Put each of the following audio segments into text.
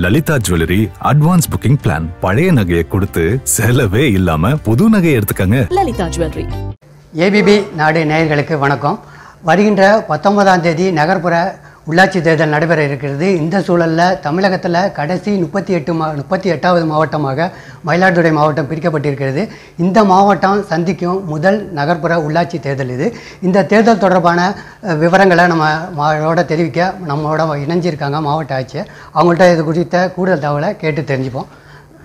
Lalitha jewellery advance booking plan. பழைய நகையை கொடுத்து செலவே இல்லாம புது நகையை எடுத்துக்கங்க லலிதா ஜுவல்லரி. ஏபிபி நாடு நேயர்களுக்கு வணக்கம். வருகின்ற 19ஆம் தேதி நகர்ப்புற உள்ளாட்சி தேர்தல் நடைபெற இருக்கிறது. இந்த சூழலில் தமிழகத்தில் கடைசி 38ஆவது மாவட்டமாக மயிலாடுதுறை மாவட்டம் பிரிக்கப்பட்டிருக்கிறது. இந்த மாவட்டம் சந்திக்கும் முதல் நகர்ப்புற உள்ளாட்சி தேர்தல் இது. இந்த தேர்தல் தொடர்பான விவரங்களை நம்மளோட தெரிவிக்க நம்மளோட இணைஞ்சிருக்காங்க மாவட்ட ஆட்சியர். அவங்கள்ட்ட இது குறித்த கூடுதல் தகவலை கேட்டு தெரிஞ்சுப்போம்.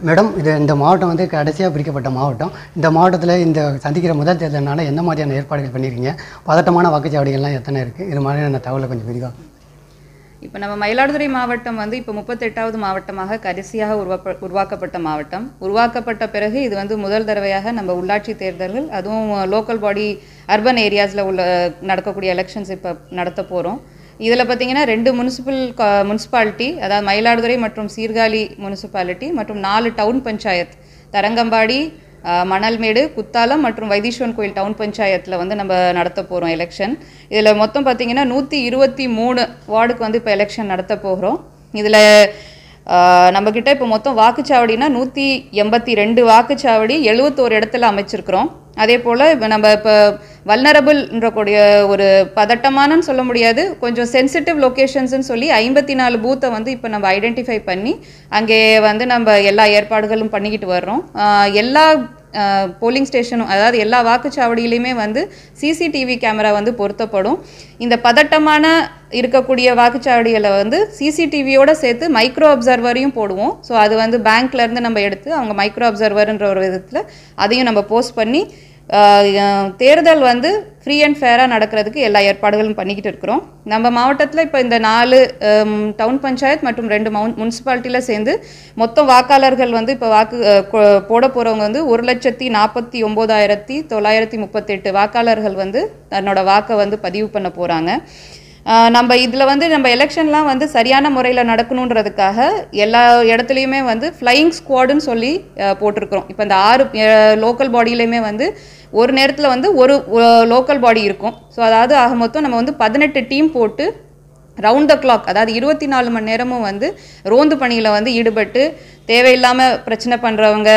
மேடம், இது இந்த மாவட்டம் வந்து கடைசியாக பிரிக்கப்பட்ட மாவட்டம். இந்த மாவட்டத்தில் இந்த சந்திக்கிற முதல் தேர்தல்னால என்ன மாதிரியான ஏற்பாடுகள் பண்ணியிருக்கீங்க? பதட்டமான வாக்குச்சாவடிகள்லாம் எத்தனை இருக்குது? இது மாதிரியான தகவலை கொஞ்சம் விரிவாக. இப்போ நம்ம மயிலாடுதுறை மாவட்டம் வந்து இப்போ 38ஆவது மாவட்டமாக கடைசியாக உருவாக்கப்பட்ட மாவட்டம். உருவாக்கப்பட்ட பிறகு இது வந்து முதல் தடவையாக நம்ம உள்ளாட்சி தேர்தல்கள், அதுவும் லோக்கல் பாடி அர்பன் ஏரியாஸில் உள்ள நடக்கக்கூடிய எலெக்ஷன்ஸ் இப்போ நடத்த போகிறோம். இதில் பார்த்திங்கன்னா 2 முனிசிபாலிட்டி, அதாவது மயிலாடுதுறை மற்றும் சீர்காழி முனிசிபாலிட்டி, மற்றும் 4 டவுன் பஞ்சாயத்து, தரங்கம்பாடி, மணல்மேடு, குத்தாலம் மற்றும் வைத்தீஸ்வரன்கோயில் டவுன் பஞ்சாயத்தில் வந்து நம்ம நடத்த போகிறோம் எலெக்ஷன். இதில் மொத்தம் பார்த்திங்கன்னா 123 வார்டுக்கு வந்து இப்போ எலெக்ஷன் நடத்த போகிறோம். இதில் நம்மக்கிட்ட இப்போ மொத்தம் வாக்குச்சாவடினா 182 வாக்குச்சாவடி 71 இடத்துல அமைச்சிருக்கிறோம். அதே போல் இப்போ நம்ம இப்போ வல்னரபிள்ன்ற கூடிய ஒரு பதட்டமானன்னு சொல்ல முடியாது, கொஞ்சம் சென்சிட்டிவ் லொக்கேஷன்ஸ்ன்னு சொல்லி 54 பூத்தை வந்து இப்போ நம்ம ஐடென்டிஃபை பண்ணி அங்கே வந்து நம்ம எல்லா ஏற்பாடுகளும் பண்ணிக்கிட்டு வர்றோம். எல்லா போலிங் ஸ்டேஷனும், அதாவது எல்லா வாக்குச்சாவடியிலையுமே வந்து சிசிடிவி கேமரா வந்து பொருத்தப்படும். இந்த பதட்டமான இருக்கக்கூடிய வாக்குச்சாவடிகளை வந்து சிசிடிவியோடு சேர்த்து மைக்ரோ அப்சர்வரையும் போடுவோம். ஸோ அது வந்து பேங்க்லேருந்து நம்ம எடுத்து அவங்க மைக்ரோ அப்சர்வருன்ற ஒரு விதத்தில் அதையும் நம்ம போஸ்ட் பண்ணி தேர்தல் வந்து ஃப்ரீ அண்ட் ஃபேராக நடக்கிறதுக்கு எல்லா ஏற்பாடுகளும் பண்ணிக்கிட்டு இருக்கிறோம். நம்ம மாவட்டத்தில் இப்போ இந்த 4 டவுன் பஞ்சாயத்து மற்றும் 2 முனிசிபாலிட்டியில் சேர்ந்து மொத்தம் வாக்காளர்கள் வந்து இப்போ வாக்கு போட போகிறவங்க வந்து 1,49,938 வாக்காளர்கள் வந்து தன்னோட வாக்கை வந்து பதிவு பண்ண போகிறாங்க. நம்ம இதில் வந்து நம்ம எலெக்ஷன்லாம் வந்து சரியான முறையில் நடக்கணுன்றதுக்காக எல்லா இடத்துலையுமே வந்து ஃப்ளையிங் ஸ்குவாடுன்னு சொல்லி போட்டிருக்கிறோம். இப்போ இந்த 6 லோக்கல் பாடியிலையுமே வந்து ஒரு நேரத்தில் வந்து ஒரு லோக்கல் பாடி இருக்கும். ஸோ அதாவது ஆக மொத்தம் நம்ம வந்து 18 டீம் போட்டு ரவுண்ட் த கிளாக், அதாவது 24 மணி நேரமும் வந்து ரோந்து பணியில் வந்து ஈடுபட்டு தேவையில்லாமல் பிரச்சனை பண்ணுறவங்க,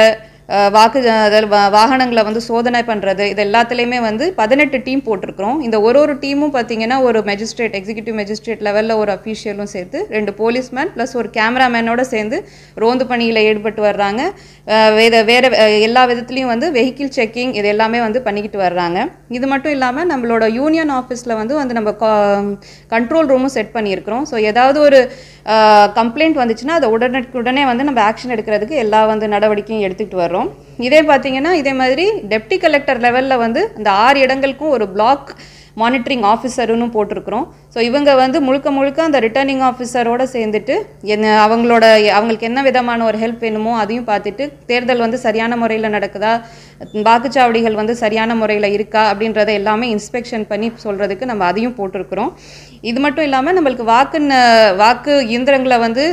வாகனங்களை வந்து சோதனை பண்ணுறது, இது எல்லாத்துலேயுமே வந்து 18 டீம் போட்டிருக்கிறோம். இந்த ஒரு டீமும் பார்த்திங்கன்னா ஒரு மெஜிஸ்ட்ரேட், எக்ஸிக்யூட்டிவ் மெஜிஸ்ட்ரேட் லெவலில் ஒரு அஃபீஷியலும் சேர்த்து 2 போலீஸ்மேன் ப்ளஸ் ஒரு கேமராமேனோடு சேர்ந்து ரோந்து பணியில் ஈடுபட்டு வர்றாங்க. வேறு எல்லா விதத்துலேயும் வந்து வெஹிக்கிள் செக்கிங் இது எல்லாமே வந்து பண்ணிக்கிட்டு வர்றாங்க. இது மட்டும் இல்லாமல் நம்மளோட யூனியன் ஆஃபீஸில் வந்து நம்ம கண்ட்ரோல் ரூமும் செட் பண்ணியிருக்கிறோம். ஸோ ஏதாவது ஒரு கம்ப்ளைண்ட் வந்துச்சுன்னா அதை உடனே வந்து நம்ம ஆக்ஷன் எடுக்கிறதுக்கு எல்லா வந்து நடவடிக்கையும் எடுத்துக்கிட்டு வர்றோம். இதே பார்த்தீங்கன்னா இதே மாதிரி டெப்டி கலெக்டர் லெவலில் வந்து இந்த 6 இடங்களுக்கும் ஒரு பிளாக் மானிட்டரிங் ஆஃபீஸருன்னு போட்டிருக்கிறோம். ஸோ இவங்க வந்து முழுக்க அந்த ரிட்டர்னிங் ஆஃபீஸரோடு சேர்ந்துட்டு அவங்களுக்கு என்ன விதமான ஒரு ஹெல்ப் வேணுமோ அதையும் பார்த்துட்டு தேர்தல் வந்து சரியான முறையில் நடக்குதா, வாக்குச்சாவடிகள் வந்து சரியான முறையில் இருக்கா அப்படின்றத எல்லாமே இன்ஸ்பெக்ஷன் பண்ணி சொல்கிறதுக்கு நம்ம அதையும் போட்டிருக்கிறோம். இது மட்டும் இல்லாமல் நம்மளுக்கு வாக்கு இயந்திரங்களை வந்து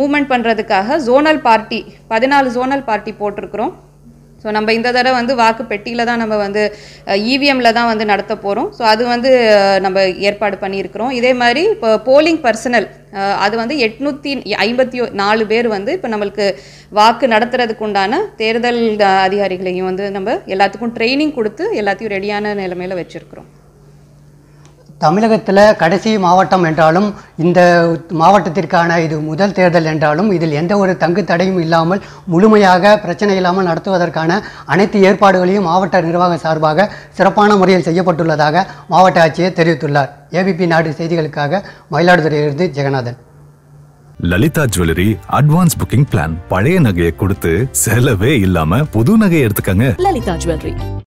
மூவ்மெண்ட் பண்ணுறதுக்காக ஜோனல் பார்ட்டி 14 ஜோனல் பார்ட்டி போட்டிருக்கிறோம். ஸோ நம்ம இந்த தடவை வந்து வாக்கு பெட்டியில் தான் நம்ம வந்து இவிஎம்மில் தான் வந்து நடத்த போகிறோம். ஸோ அது வந்து நம்ம ஏற்பாடு பண்ணியிருக்கிறோம். இதே மாதிரி இப்போ போலிங் பர்சனல் அது வந்து 854 பேர் வந்து இப்போ நம்மளுக்கு வாக்கு நடத்துறதுக்கு உண்டான தேர்தல் அதிகாரிகளையும் வந்து நம்ம எல்லாத்துக்கும் ட்ரைனிங் கொடுத்து எல்லாத்தையும் ரெடியான நிலைமையில் வச்சுருக்கிறோம். தமிழகத்தில் கடைசி மாவட்டம் என்றாலும், இந்த மாவட்டத்திற்கான இது முதல் தேர்தல் என்றாலும், இதில் எந்த ஒரு தங்கு தடையும் இல்லாமல் முழுமையாக பிரச்சனை இல்லாமல் நடத்துவதற்கான அனைத்து ஏற்பாடுகளையும் மாவட்ட நிர்வாகம் சார்பாக சிறப்பான முறையில் செய்யப்பட்டுள்ளதாக மாவட்ட ஆட்சியர் தெரிவித்துள்ளார். ஏபிபி நாடு செய்திகளுக்காக மயிலாடுதுறையிலிருந்து Jeganathan. Lalitha jewellery advance booking plan. பழைய நகையை கொடுத்து செலவே இல்லாம புது நகையை எடுத்துக்கங்க லலிதா ஜுவல்லரி.